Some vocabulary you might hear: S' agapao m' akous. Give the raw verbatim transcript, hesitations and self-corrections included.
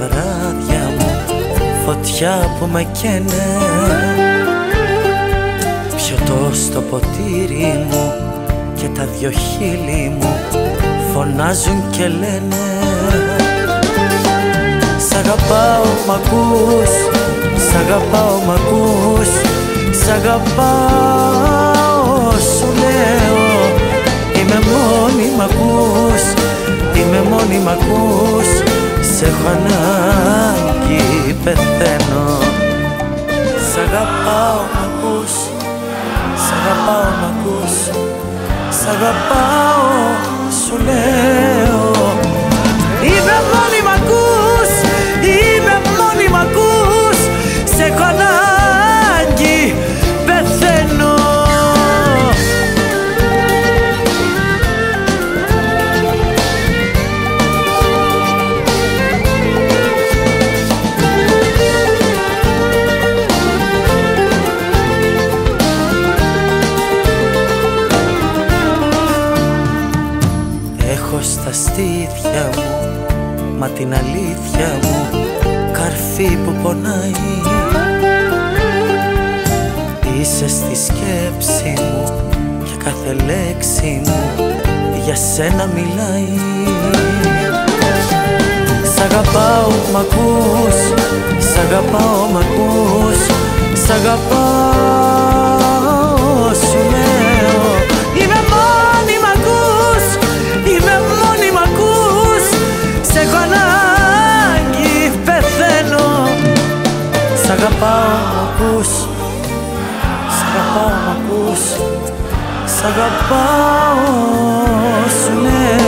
βράδια μου, φωτιά που με καίνε. Πιωτό στο ποτήρι μου και τα δυο χείλη μου φωνάζουν και λένε: σ' αγαπάω μ' ακούς, σ' αγαπάω μ' ακούς, σ' αγαπάω σου λέω. Είμαι μόνη μ' ακούς, είμαι μόνη μ' ακούς, σ' έχω ανάγκη πεθαίνω. Σ' αγαπάω μ' ακούς, σ' αγαπάω μ' ακούς, σ' αγαπάω σου λέω. Είμαι μόνη μ' ακούς, είμαι μόνη μ' ακούς, σ' έχω ανάγκη πεθαίνω. Στα στήθια μου, μα την αλήθεια μου, καρφί που πονάει. Είσαι στη σκέψη μου και κάθε λέξη μου για σένα μιλάει. Σ' αγαπάω μ' ακούς, σ' αγαπάω μ' ακούς, σ' αγαπάω σου λέω. Είμαι μόνη μ' ακούς, είμαι μόνη μ' ακούς, σ' έχω ανάγκη πεθαίνω. Σ' αγαπάω μ' ακούς, σ' αγαπάω μ' ακούς, σ' αγαπάω σου λέω.